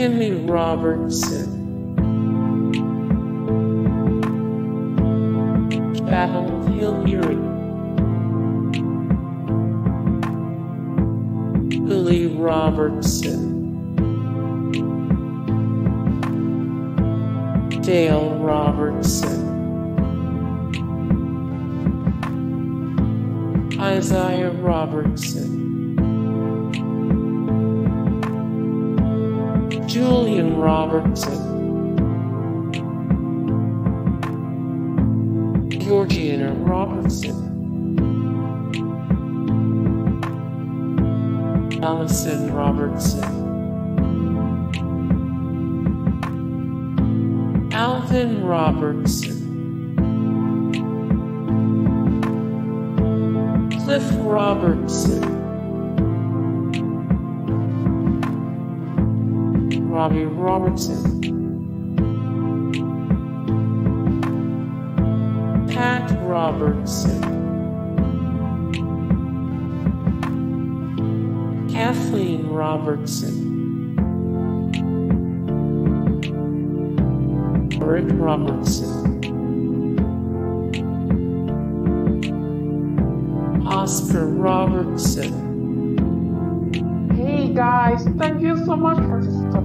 Kimmy Robertson, Battle Hill, Erie. Willie Robertson, Dale Robertson, Isiah Robertson, Julian Robertson, Georgianna Robertson, Allison Robertson, Alvin Robertson, Cliff Robertson, Robbie Robertson, Pat Robertson, Kathleen Robertson, Britt Robertson, Oscar Robertson. Hey guys, thank you so much for your